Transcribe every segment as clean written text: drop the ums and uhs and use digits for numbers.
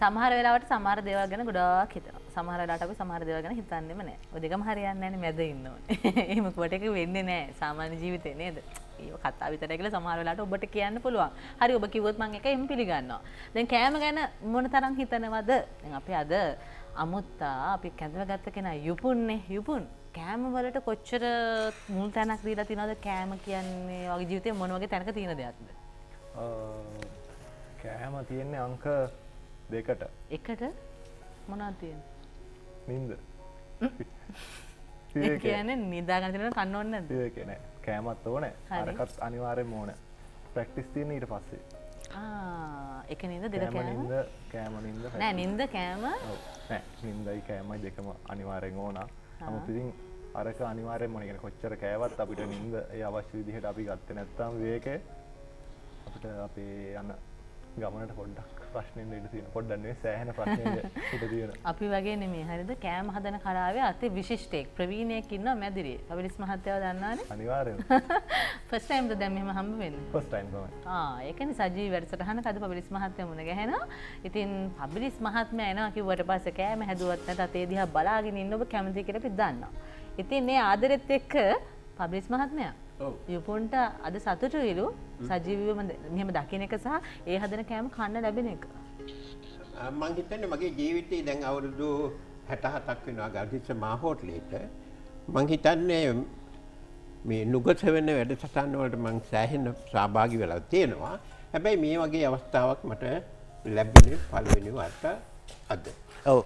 සමහර වෙලාවට සමහර දේවල් ගැන ගොඩාක් හිතනවා. සමහර වෙලාවට අපි සමහර දේවල් ගැන හිතන්නේම නැහැ. ඔය දෙකම හරියන්නේ නැහැ මැද ඉන්න ඕනේ. එහෙම කොට එක වෙන්නේ නැහැ සාමාන්‍ය ජීවිතේ නේද? ඒක කතා විතරයි කියලා සමහර වෙලාවට ඔබට කියන්න පුළුවන්. හරි ඔබ කිව්වොත් මම ඒක එම් පිළිගන්නවා. දැන් කෑම ගැන මොන තරම් හිතනවද? දැන් අපි අද අමුත්තා අපි කැඳවගත්ත කෙනා යුපුන්නේ යුපුන්. කෑම වලට කොච්චර මුල් තැනක් දීලා තියනවද? කෑම කියන්නේ වගේ ජීවිතේ මොන වගේ තැනක තියෙන දෙයක්ද? කෑම තියෙන්නේ අංක 2කට. එකට මොනවද තියෙන්නේ? නින්ද. ඒ කියන්නේ නිදාගෙන ඉඳලා කන්න ඕනේ නැද්ද? ඒක නෑ. කෑමත් ඕනේ. අරකට අනිවාර්යයෙන්ම ඕනේ. ප්‍රැක්ටිස් තියෙන ඊට පස්සේ. එක නින්ද දෙක කෑම. කෑම නින්ද. නෑ නින්ද කෑම. නෑ නින්දයි කෑමයි දෙකම අනිවාර්යෙන් ඕන. නමුත් ඉතින් අරක අනිවාර්යයෙන්ම ඕනේ. කියන්නේ කොච්චර කෑවත් අපිට නින්ද ඒ අවශ්‍ය විදිහට අපි ගත්තේ නැත්නම් විවේකේ අපිට අපේ යන ගමනට පොඩ්ඩක් ප්‍රශ්නෙන්න ඉඩ තියෙනවා. පොඩ්ඩක් නෙවෙයි සෑහෙන ප්‍රශ්නෙන්න ඉඩ තියෙනවා. අපි වගේ නෙමෙයි. හරිද? කෑම හදන කලාවේ අති විශිෂ්ටයෙක් ප්‍රවීණයෙක් ඉන්නවා මැදිරියේ. කවිලිස් මහත්තයාව දන්නානේ? අනිවාර්යයෙන්ම. ෆස්ට් ටයිම්ද දැන් මෙහෙම හම්බ වෙන්නේ? ෆස්ට් ටයිම් තමයි. ඒකනේ සජීවී වැඩසටහනක අද කවිලිස් මහත්තයා මුණ ගැහෙනවා. ඉතින් කවිලිස් මහත්මයා එනවා කිව්වට පස්සේ කෑම හැදුවත් නැත්නම් අතේ දිහා බලාගෙන ඉන්න ඔබ කැමති කියලා අපි දන්නවා. ඉතින් මේ ආදරෙත් එක්ක කවිලිස් මහත්මයා යුපුන්ට අද සතුටුයිලු සජීවීව මෙහෙම දකින්න එක සහ ඒ හදන කෑම කන්න ලැබෙන එක. මම හිතන්නේ මගේ ජීවිතේ දැන් අවුරුදු 67ක් වෙනවා ගල්කිස්ස මා හෝටලෙට. මම හිතන්නේ මේ නුගත වෙන වැඩසටහන් වලට මම සෑහෙන සහභාගී වෙලා තියෙනවා. හැබැයි මේ වගේ අවස්ථාවක් මට ලැබුණේ පළවෙනි වතාවට අද. ඔව්.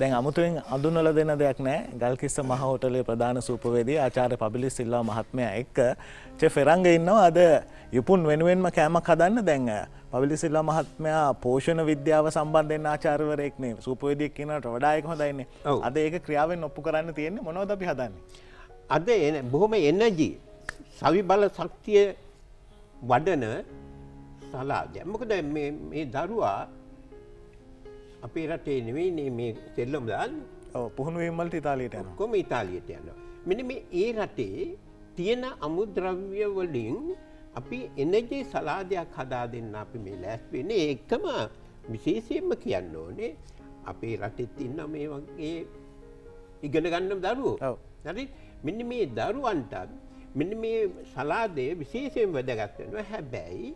දැන් අමුතුවෙන් අඳුනලා දෙන දෙයක් නැහැ. ගල්කිස්ස මහ හෝටලේ ප්‍රධාන සූපවේදී ආචාර්ය පබිලිස් සිල්වා මහත්මයා එක්ක චෙෆ් එරංග ඉන්නවා. අද යුපුන් වෙනුවෙන්ම කෑමක් හදන්න. දැන් පබිලිස් සිල්වා මහත්මයා පෝෂණ විද්‍යාව සම්බන්ධයෙන් ආචාර්යවරයෙක් නේ. සූපවේදියෙක් කියනට වඩා ඒක හොඳයිනේ. අද ඒක ක්‍රියාවෙන් ඔප්පු කරන්න තියෙන්නේ. මොනවද අපි හදන්නේ? අද බොහොම එනර්ජි සවිබල ශක්තිය වඩන සලාදයක්. මොකද මේ දරුවා අපේ රටේ නෙවෙයි මේ තෙල්ලම දාන්නේ. ඔව් පුහුණු වීම වලට ඉතාලියට යනවා. කොහොම ඉතාලියට යනවා. මෙන්න මේ ඒ රටේ තියෙන අමුද්‍රව්‍ය වලින් අපි එනර්ජි සලාදයක් හදා දෙන්න අපි මේ ලෑස්ති වෙන්නේ. ඒකම විශේෂයෙන්ම කියන්න ඕනේ අපේ රටෙත් ඉන්න මේ වගේ ඉගෙන ගන්න දරුවෝ. ඔව්. හරි. මෙන්න මේ දරුවන්ට මෙන්න මේ සලාදේ විශේෂයෙන් වැදගත් වෙනවා. හැබැයි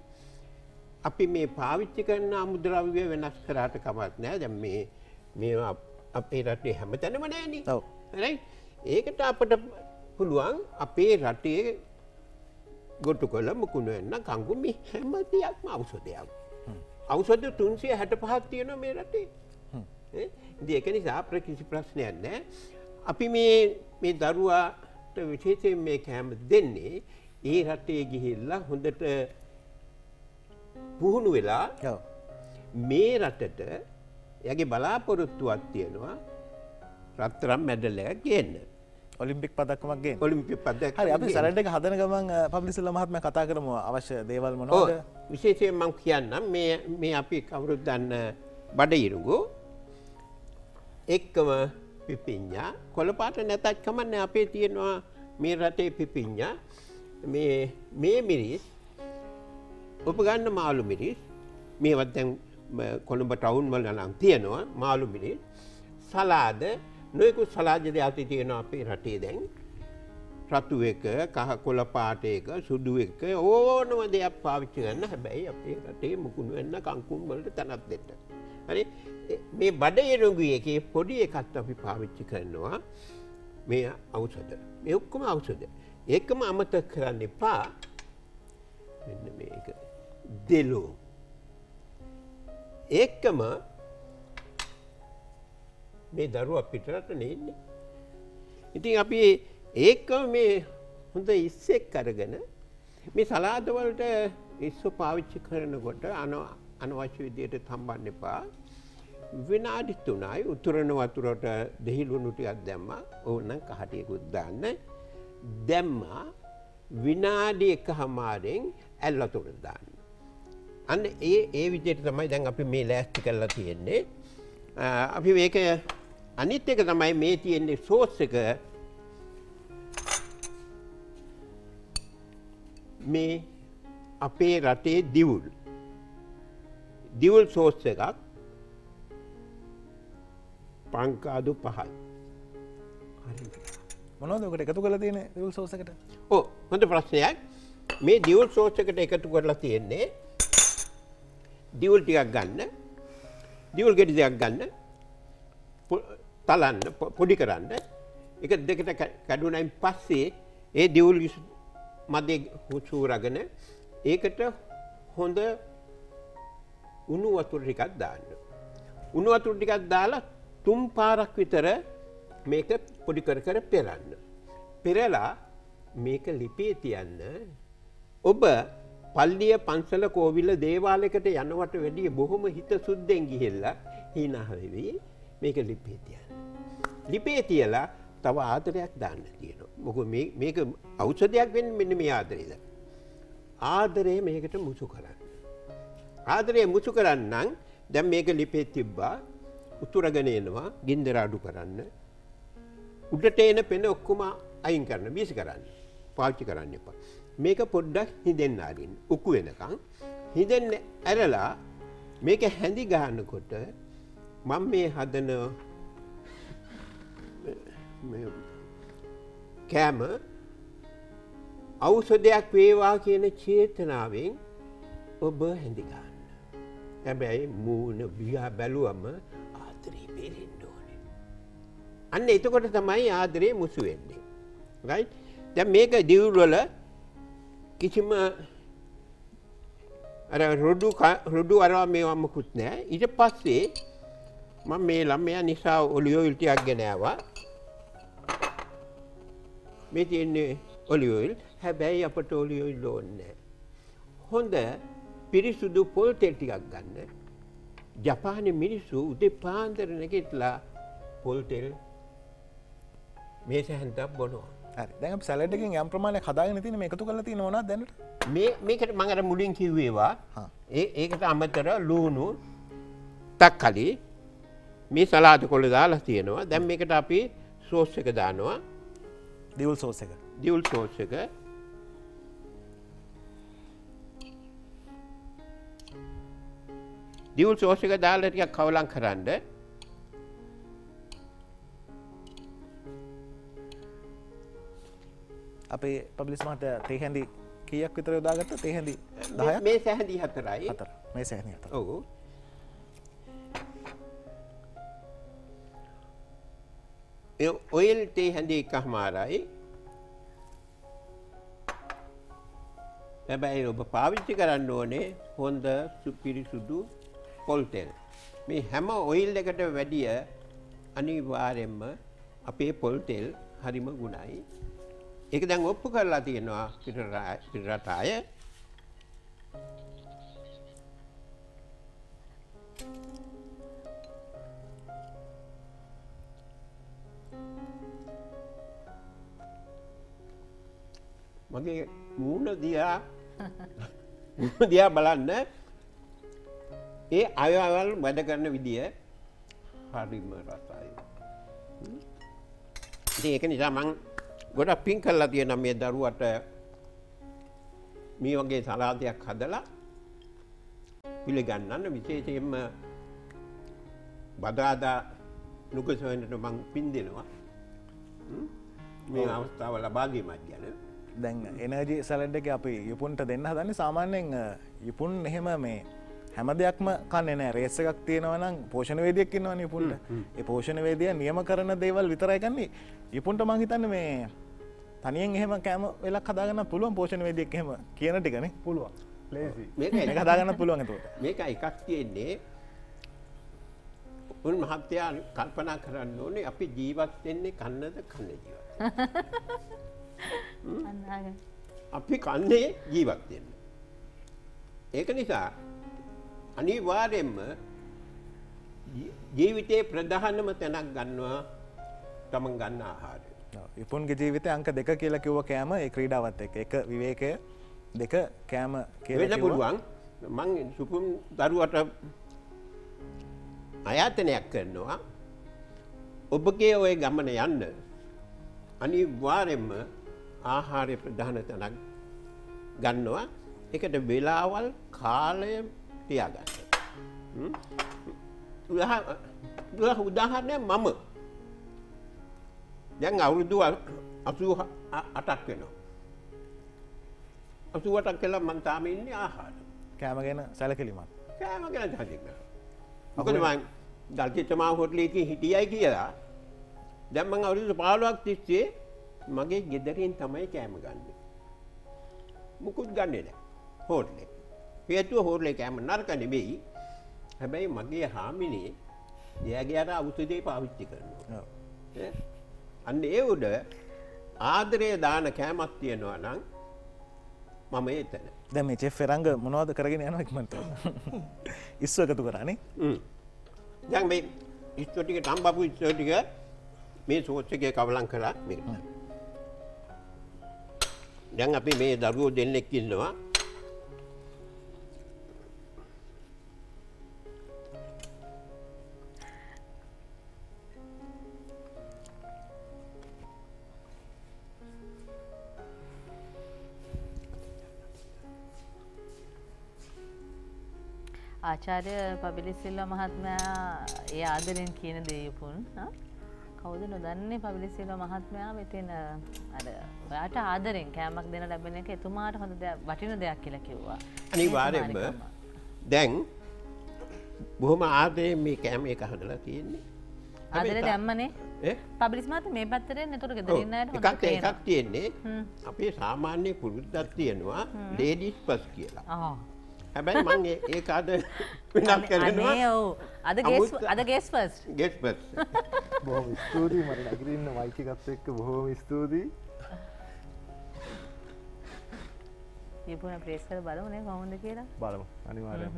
අපි මේ පාවිච්චි කරන අමුද්‍රව්‍ය වෙනස් කරාට කමක් නැහැ. දැන් මේ අපේ රටේ හැමතැනම නැහැනේ. ඔව්. right? ඒකට අපිට පුළුවන් අපේ රටේ ගොටුකොළ මුකුණ වෙන කංගු මේ හැම දෙයක්ම ඖෂධයක්. ඖෂධ 365ක් තියෙනවා මේ රටේ. හ්ම්. ඒක නිසා අපිට කිසි ප්‍රශ්නයක් නැහැ. අපි මේ දරුවාට විශේෂයෙන් මේ කැම දෙන්නේ ඒ රටේ ගිහිල්ලා හොඳට පුහුණු වෙලා මේ රටට එයාගේ බලාපොරොත්තුවක් තියෙනවා රත්තරන් මෙඩලයක් ගේන්න. ඔලිම්පික් පදකමක් ගේන්න. ඔලිම්පික් පදයක්. හරි අපි සරඩ් එක හදන ගමන් පබ්ලිස් සිල්වා මහත්මයා කතා කරමු අවශ්‍ය දේවල් මොනවද? විශේෂයෙන් මම කියන්නම් මේ අපි කවුරුත් දන්න බඩ ඉරුඟු එක්කම පිපිඤ්ඤා කොළපාට නැතත් කමන්නේ අපේ තියෙනවා මේ රටේ පිපිඤ්ඤා මේ මිරිස් ඔබ ගන්න මාළු මිරිස් මේවත් දැන් කොළඹ ටවුන් වල නම් තියෙනවා මාළු මිරිස් සලාද නොයෙකුත් සලාද දෙයක් තියෙනවා අපේ රටේ දැන් රතු එක කහ කොළ පාට එක සුදු එක ඕනම දෙයක් පාවිච්චි කරන්න හැබැයි අපේ රටේ මුකුණු වෙන්න කංකුම් වලට තනක් දෙන්න. හරි මේ බඩ එරුඟු එකේ පොඩි එකක් අපි පාවිච්චි කරනවා මේ ඖෂධ. මේ ඔක්කොම ඖෂධ. ඒකම අමතක කරන්න එපා. මෙන්න මේක දෙලෝ එකම මේ දරුවා පිටරට නෙන්නේ. ඉතින් අපි ඒකම මේ හොඳ ඉස්සෙක් අරගෙන මේ සලාද වලට ඉස්සෝ පාවිච්චි කරනකොට අනවශ්‍ය විදියට තම්බන්න එපා. විනාඩි 3යි උතුරන වතුරට දෙහිලුණු ටිකක් දැම්මා. ඕනනම් කහටියකුත් දාන්න. දැම්මා විනාඩි 1කමාරෙන් ඇල්ල තුනට දාන්න. අන්න ඒ විදිහට තමයි දැන් අපි මේ ලෑස්ති කරලා තියෙන්නේ. අපි මේක අනිත් එක තමයි මේ තියෙන්නේ සෝස් එක. මේ අපේ රටේ දිවුල් සෝස් එකක්. පංකාදු 5යි. හරි. මොනවද ඔකට එකතු කරලා තියෙන්නේ ඩියුල් සෝස් එකට? ඔව් හොඳ ප්‍රශ්නයක්. මේ ඩියුල් සෝස් එකට එකතු කරලා තියෙන්නේ ඩියුල් ටිකක් ගන්න. ඩියුල් ගෙඩි දෙකක් ගන්න. තලන්න පොඩි කරන්න. එක දෙකට කැඩුණායින් පස්සේ ඒ ඩියුල් මැදේ හුචුරගෙන ඒකට හොඳ උණු වතුර ටිකක් දාන්න. උණු වතුර ටිකක් දාලා තුන් පාරක් විතර මේක පොඩි කර කර පෙරන්න. පෙරලා මේක ලිපේ තියන්න. ඔබ පල්ලිය පන්සල කෝවිල දේවාලයකට යනවට වැඩිය බොහොම හිත සුද්ධෙන් ගිහිල්ලා hina වෙවි මේක ලිපේ තියන්න. ලිපේ තියලා තව ආදරයක් දාන්න තියෙනවා. මොකද මේක ඖෂධයක් වෙන්නේ මෙන්න මේ ආදරේද. ආදරේ මේකට මුසු කරන්න. ආදරේ මුසු කරන්නම් දැන් මේක ලිපේ තිබ්බා උතුරගෙන එනවා ගින්දර අඩු කරන්න උඩට එන පෙන ඔක්කොම අයින් කරන්න වීසි කරන්න පාවිච්චි කරන්න එපා මේක පොඩ්ඩක් හිඳෙන්න ආදින්න උකු වෙනකන් හිඳෙන්න ඇරලා මේක හැඳි ගන්නකොට මම මේ හදන මේ කැම ඖෂධයක් වේවා කියන චේතනාවෙන් ඔබ හැඳි ගන්න හැබැයි මූණ දිහා බැලුවම ආදරේ පේරෙන්න ඕනේ. අන්න එතකොට තමයි ආදරේ මුසු වෙන්නේ. right? දැන් මේක දියුල් වල කිසිම අර රුඩු අරවා මේවා මොකුත් නැහැ. ඊට පස්සේ මම මේ ළමයා නිසා ඔලිව් ඔයිල් ටිකක් ගෙන ආවා. මේ තියෙන්නේ ඔලිව් ඔයිල්. හැබැයි අපට ඔලිව් ඔයිල් ඕනේ නැහැ. හොඳ පිරිසුදු පොල් තෙල් ටිකක් ගන්න. ජපානයේ මිනිස්සු උදේ පාන්දර නැගිටලා පොල් තෙල් මේස හැන්දක් බොනවා. හරි. දැන් අපි සලාඩ් එකෙන් යම් ප්‍රමාණයක් හදාගෙන තියෙන මේ එකතු කරලා තියෙන මොනවද දැනට? මේකට මම අර මුලින් කිව්වේවා. ඒකට අමතරව ලුණු තක්කලි මේ සලාද කොළ දාලා තියෙනවා. දැන් මේකට අපි සෝස් එක දානවා. ඩියුල් සෝස් එක. ඩියුල් සෝස් එක දියුල් සෝස් එක දාලා ටිකක් කවලම් කරන්න. අපේ පබ්ලිස් මහත්තයා තේ හැඳි කීයක් විතර යොදාගත්තා? තේ හැඳි 10ක්. මේ සැහැඳි 4යි. 4. මේ සැහැඳි 4. ඔව්. ඒ ඔයිල් තේ හැඳි එකමාරයි. හැබැයි ඔබ පාවිච්චි කරන්න ඕනේ හොඳ පිරිසුදු පොල් තෙල්. මේ හැම ඔයිල් එකට වැඩිය අනිවාර්යෙන්ම අපේ පොල් තෙල් හරිම ගුණයි. ඒක දැන් ඔප්පු කරලා තියෙනවා පිටරට අය. මගේ මූණ දිහා බලන්න. ඒ අයවල් වැඩ කරන විදිය හරිම රසයි. ඉතින් ඒක නිසා මම ගොඩක් පින් කරලා තියෙනවා මේ දරුවට මේ වගේ සලාදයක් හදලා පිළිගන්නන්න විශේෂයෙන්ම බදාදා නුගසවෙන්නට මම පින් දෙනවා. මේ අවස්ථාව ලබා ගැනීමත් ගැන. දැන් එනර්ජි සලාඩ් එක අපි යුපුන්ට දෙන්න හදන්නේ සාමාන්‍යයෙන් යුපුන් එහෙම මේ හැම දෙයක්ම කන්නේ නැහැ. රේස් එකක් තියෙනවා නම් පෝෂණ වේදිකක් ඉන්නවනේ යුපුන්ට. ඒ පෝෂණ වේදියා නියම කරන දේවල් විතරයි ගන්නේ. යුපුන්ට මම හිතන්නේ මේ තනියෙන් එහෙම කෑම වෙලක් හදාගන්න පුළුවන් පෝෂණ වේදිකක් එහෙම කියන ටිකනේ. පුළුවන්. ලේසි. මේක හදාගන්න පුළුවන් ඒකට. මේක එකක් තියෙන්නේ උන් මහත්තයා කල්පනා කරන්න ඕනේ අපි ජීවත් වෙන්නේ කන්නද කන්නේ ජීවත්. අපි කන්නේ ජීවත් වෙන්න. ඒක නිසා අනිවාර්යෙන්ම ජීවිතේ ප්‍රධානම තැනක් ගන්නවා තමන් ගන්න ආහාරය. යුපුන්ගේ ජීවිතේ අංක 2 කියලා කිව්ව කෑම ඒ ක්‍රීඩාවත් එක්ක. එක විවේකය, දෙක කෑම කියලා වෙන්න පුළුවන්. මම සුපුම් දරුවට ආයතනයක් කරනවා. ඔබගේ ওই ගමන යන්න අනිවාර්යෙන්ම ආහාරය ප්‍රධාන තැනක් ගන්නවා. ඒකට වෙලාවල් කාලය තියාගන්න. adalah udahannya mama. Yang ngawur dua asu atak kena. Asu atak kela mantami ini ahad. Kaya magena salah kelimat. Kaya magena jadi. Bukan main dalki cuma hotel ini hitiai kira. Jam mengawur itu pahlawan tici, mage giderin tamai kaya magandi. Mukut gandi deh hotel. Yaitu hotel kaya menar kan ini. Habis mage hamini. Dia kira aku sudah pahiti kerana. Anda itu dah, adre dah nak kemat tiennu anang, mama itu. Dah macam ferang monoad keragini anak mantu. Isu agak tu kerani. Yang me isu tiga tambah isu tiga, me sokse ke kawalan kerak. Yang api me daru denlek kinwa. Acharya Pabilisilla Mahatmaya ये आदरण कीने दे पुन हाँ counter नो दाने Pabilisilla Mahatmaya वेतेन अरे वाटा आदरण क्या मक देना डबने के तुम्हारे होने दे बाटीनो दे आके लगे हुआ अनिवार्य है देंग बहुमा आदरण में क्या में कहाँ डलती है आदरण दे अम्मा ने Pabilisilla तो में बतरे ने तोड़ के दरीना है एकांत ये ने अपने सामान्य पुरुष Abang mangi, ekad minat kerana. Aneh oh, ada guess first. Guess first. Bohong story mana? Green Mike kapsek bohong story. Ia puna press kerja baru mana? Kau mende kira? Baru, aniwara.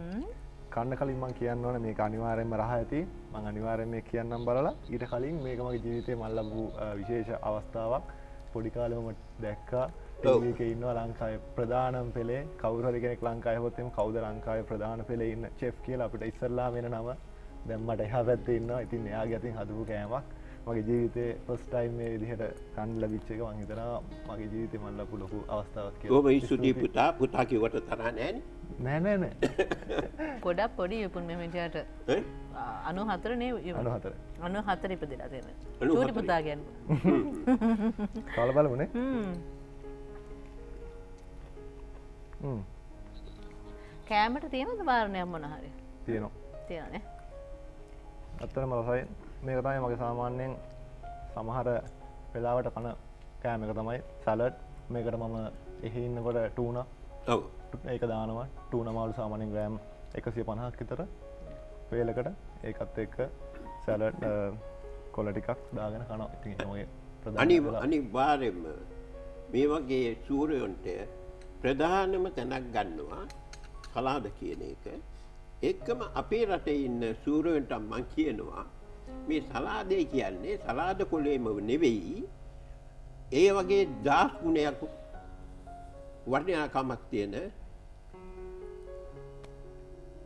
Karena kali mang kian nona make aniwara merahati, mang aniwara make kian number la. Ira kali make mang jiwite malah bu, khususnya awastawak, polikalu mat dekka. तेली के इन्हों लांकाए प्रदान हम पहले counter के ने लांकाए होते हैं counter लांकाए प्रदान पहले इन चेफ के लापता इसरला मेरा नाम है दम्मा ढाई बैठते इन्हों इतने आ गया थे हाथों के ऐमाक मगे जीविते फर्स्ट टाइम में इधर कांड लगी चेक वांगी तरह मगे जीविते माला पुलों को अवस्था वाक्य वो भाई सुधी पुता पुता की वाटर तरह नैन नैन नैन कोड़ा पड़ी ये पुन में मिठाई अनुहातर नहीं अनुहातर ही पड़े रहते हैं चोरी पुता क्या काल बाल मुने कैमरे तो तीनों तो बाहर नहीं हमने हरे तीनों तीनों ने अतः मलासाई मेरे ताई मगे सामान्य समाहर पिलावट अपना कैमरे का तमाई सैलड मेरे ताई मम्मा यही इन वाले टूना एक दाना वाला टूना मालू सामान्य ग्राम एक अस्सी पन्हा कितना वे लगता एक अत्ते का सैलड क्वालिटी का दागना खाना इतने मगे अनिवार्य में मगे सूर्य उन्हें प्रधान में तनकगन्ना खलाद किए नहीं के एकम अपेरते इन सूर्य इंटा मांकिए ना मैं सलादे किया ने सलाद कोले में निवेई ये वगे दास पुने आपको वर्णे आकामक्ति है ना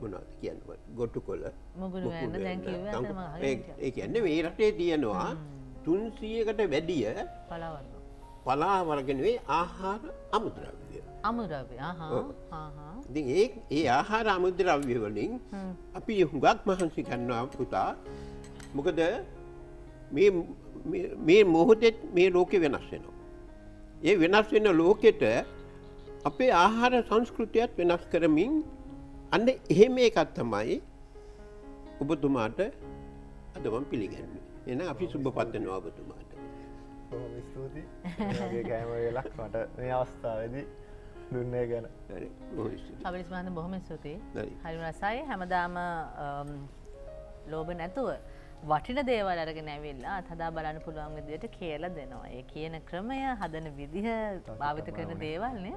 बुना किया ना गोटू कोला मुगुल है ना थैंक यू वैसे मांग एक है ने ये रटे दिए ना तुलसी का तो वैधी है पलावर के निवे आहार अमुद्राव्य अमुद्राव्य हाँ हाँ दिन एक ये आहार अमुद्राव्य वाली अभी युगाक महंसी करना होता मुकदे मैं मोहते मैं लोके विनाशेनो ये विनाशेनो लोके ते अपे आहार संस्कृतियाँ विनाश करमीं अन्य हेमे का तमाई उपतुमाटे अधमं पिलिगेन्मी ये ना अभी सुबह पाते नो उपतुमाटे मिस्तूदी ये क्या है मेरे लाख वाटर नियास्ता वेदी दुनिया के ना अब इस बार तो बहुत मिस्तूदी हरिमरा साये हमादाम लोग ने तो वाटीना देवाला रखे नहीं बिल्ला अथवा बालानु पुलों आंगे दिए तो खेला देना है ये किए ना क्रम या हादन विधि है बाबी तो करने देवाल ने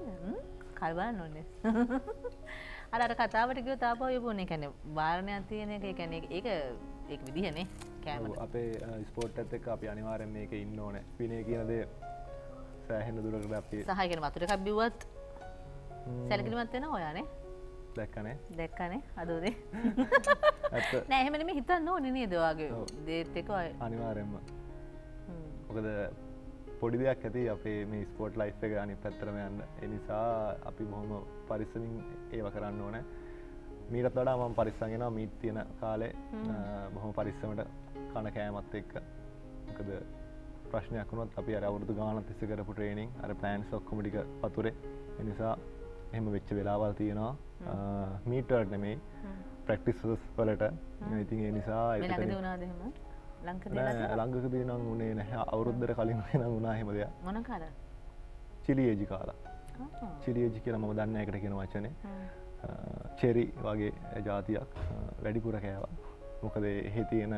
खालबान होने अलावा कताब वाट क्यों तापो ये बोलने कहने बार ने आती है ने कहने एक विधि है ने අපේ ස්පෝට් එකත් එක්ක අපි අනිවාර්යෙන් මේක ඉන්න ඕනේ. පිනේ කියන දේ සෑහෙන දුරකට අපි සහය කියන වතුර එකක් බිව්වත් සැලකිලිමත් වෙනවා ඔයානේ. දැක්කනේ. දැක්කනේ. අද උදේ. නෑ එහෙම නෙමෙයි හිතන්න ඕනේ නේද ඔයාගේ දේත් එක අනිවාර්යෙන්ම. මොකද පොඩි දෙයක් ඇති අපේ මේ ස්පෝට් ලයිෆ් එක අනිත් පැත්තටම යන්න. ඒ නිසා අපි බොහොම පරිස්සමින් ඒව කරන්න ඕනේ. මීටත් වඩා මම පරිස්සම් වෙනවා මීට් තියෙන කාලේ බොහොම පරිස්සමට කන කෑමත් එක්ක මොකද ප්‍රශ්නයක් වුණොත් අපි අර අවුරුදු ගානක් තිස්සේ කරපු ට්‍රේනින් අර ප්ලෑන්ස් ඔක්කොම ටික වතුරේ ඒ නිසා එහෙම වෙච්ච වෙලාවල් තියෙනවා මීට් වලට නෙමෙයි ප්‍රැක්ටිස් වලට ඉතින් ඒ නිසා ඒක ළඟදී වුණාද එහෙම ලංකාවේ නේද ලංකාවේදී නම් උනේ නැහැ අවුරුද්දට කලින් නම් වුණා එහෙම දෙයක් මොන කාලද චිලියේජි කාලා චිලියේජි කියලා මම දන්නේ නැහැ ඒකට කියන වචනේ චෙරි වගේ જાතියක් වැඩිපුර කෑවා මොකද එහි තියෙන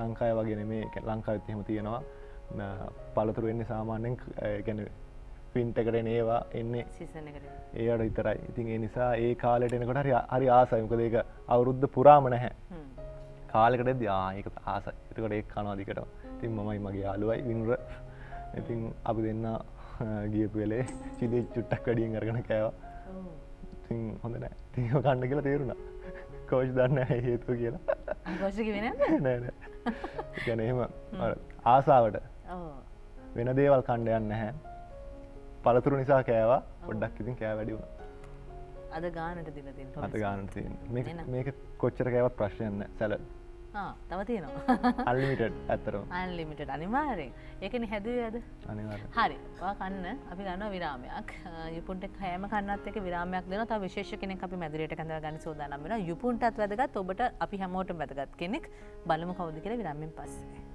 ලංකාවේ වගේ නෙමේ ලංකාවෙත් එහෙම තියෙනවා පළතුරු වෙන්නේ සාමාන්‍යයෙන් ඒ කියන්නේ ක්වින්ට් එකට එන ඒවා එන්නේ සීසන් එකට ඒවට විතරයි ඉතින් ඒ නිසා ඒ කාලෙට එනකොට හරි ආසයි මොකද ඒක අවුරුද්ද පුරාම නැහැ කාලෙකට එද්දී ඒක ආසයි ඒකට ඒක කනවා දිකට ඉතින් මමයි මගේ යාළුවයි විනුර ඉතින් අපි දෙන්නා ගියපු වෙලේ චිලි චුට්ටක් වැඩියෙන් අරගෙන කෑවා. ඉතින් හොඳ නැහැ. ඉතින් ඔය කන්න කියලා තේරුණා. කෝච් දන්නේ නැහැ හේතුව කියලා. කෝච් කිව්වේ නෑ නෑ. ඒ කියන්නේ එහෙම අර ආසාවට. ඔව්. වෙන දේවල් කන්න යන්නේ නැහැ. පළතුරු නිසා කෑවා. පොඩ්ඩක් ඉතින් කෑ වැඩි වුණා. අද ගානට දින දෙන්න. අද ගානට තියෙන. මේක කොච්චර කෑවත් ප්‍රශ්නයක් නැහැ. සැලඩ්. ආ තව තියෙනවා අන්ලිමිටඩ් අතරම අන්ලිමිටඩ් අනිවාර්යෙන් ඒකනේ හැදුවේ අද අනිවාර්යෙන් හරි ඔයා කන්න අපි ගන්නවා විරාමයක් යුපුන්ට හැම කන්නත් එක විරාමයක් දෙනවා තව විශේෂ කෙනෙක් අපි මැදිරියට කැඳවා ගන්න සෝදානම් වෙනවා යුපුන්ටත් වැදගත් ඔබට අපි හැමෝටම වැදගත් කෙනෙක් බලමු කවුද කියලා විරාමයෙන් පස්සේ